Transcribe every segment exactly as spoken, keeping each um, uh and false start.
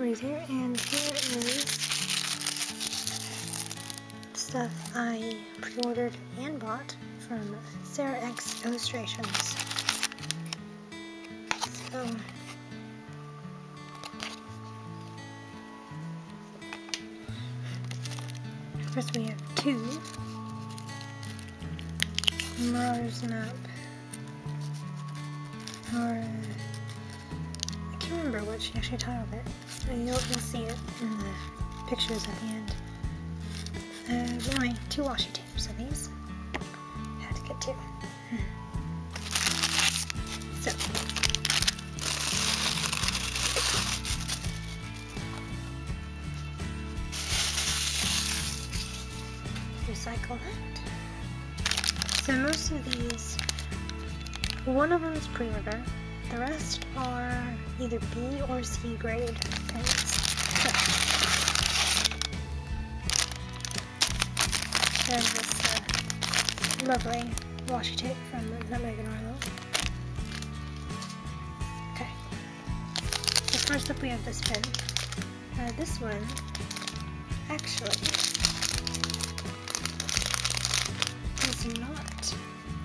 razor, and here is stuff I pre-ordered and bought from Sarah X Illustrations. So, first we have two Marauders Map, or I can't remember what she actually titled it. You'll see it in the pictures at the end. Uh, but anyway, two washi tapes of these. Had to get two. Hmm. So. Recycle that. So most of these, one of them is pre-order, the rest are either B or C grade things. So, there's this uh, lovely washi tape from Megan Arlo. Okay. So first up we have this pen. Uh, this one, actually, is not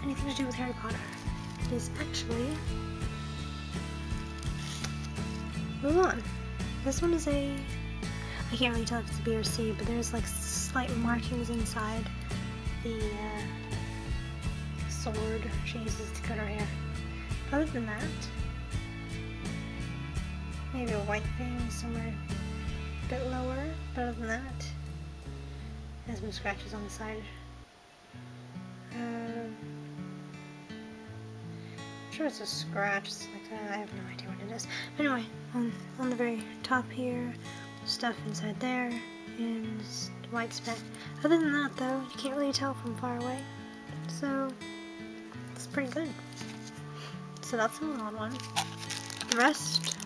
anything to do with Harry Potter. It is actually Mulan. This one is a, I can't really tell if it's a B or C, but there's like slight markings inside the uh, sword she uses to cut her hair. Other than that, maybe a white thing somewhere a bit lower, but other than that, there's some scratches on the side. Um, I'm sure it's a scratch, it's like that. I have no idea what it is. But anyway, on, on the very top here, stuff inside there, and white speck. Other than that, though, you can't really tell from far away, so it's pretty good. So that's the Mulan one. The rest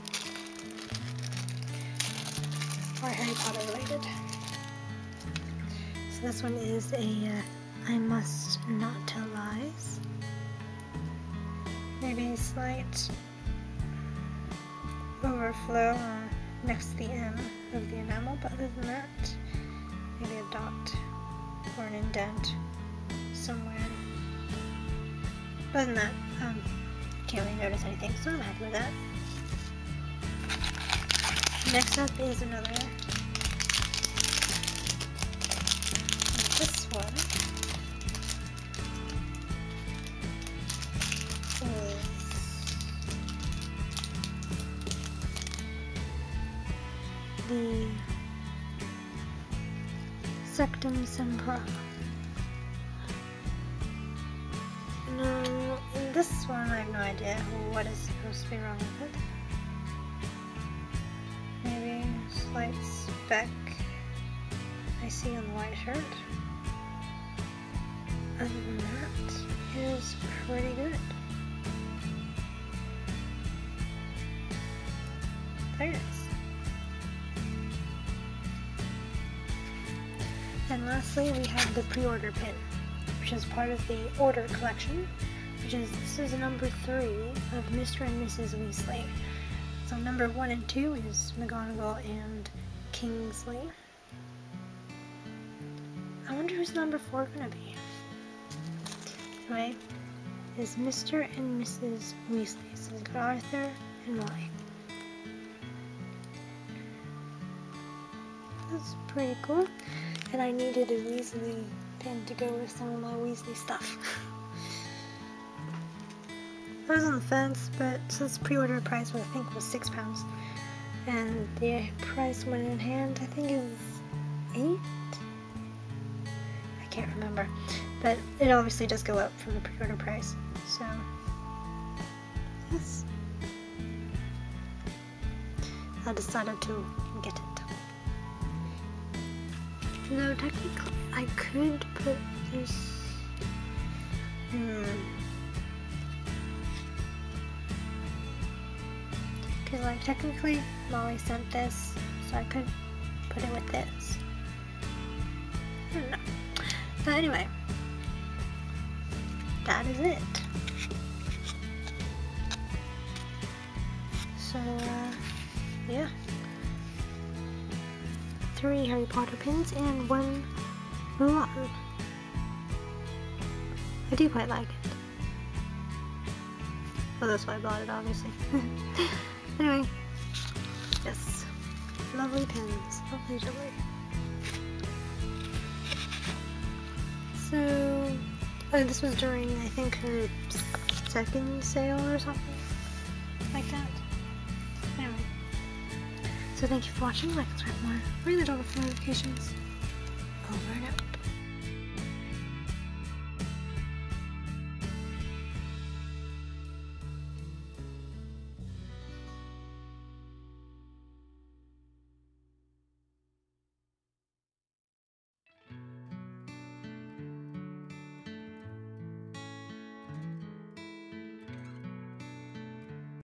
are Harry Potter related. So this one is a. Uh, I must not tell lies. Maybe a slight overflow next to the M of the enamel, but other than that, maybe a dot or an indent somewhere. Other than that, um, can't really notice anything, so I'm happy with that. Next up is another. This one. The Sectumsempra. No, in this one I have no idea what is supposed to be wrong with it. Maybe a slight speck I see on the white shirt. Other than that, it is pretty good. There it is. And lastly, we have the pre-order pin, which is part of the order collection, which is, this is number three of Mister and Missus Weasley. So number one and two is McGonagall and Kingsley. I wonder who's number four gonna be? Anyway, is Mister and Missus Weasley. So we've got Arthur and Molly. That's pretty cool. And I needed a Weasley pen to go with some of my Weasley stuff. I was on the fence, but since pre-order price was, I think, was six pounds, and the price went in hand, I think it was eight. I can't remember, but it obviously does go up from the pre-order price. So yes, I decided to get it. No, technically, I could put this. Hmm. Because, like, technically, Molly sent this, so I could put it with this. I don't know. But anyway, that is it. So, uh, yeah. three Harry Potter pins and one Mulan. I do quite like it. Well, that's why I bought it, obviously. Anyway, yes, lovely pins, lovely jewelry. So, oh, this was during, I think, her second sale or something like that. Anyway, so thank you for watching. Like, subscribe for more. Ring the bell for notifications. Over and out.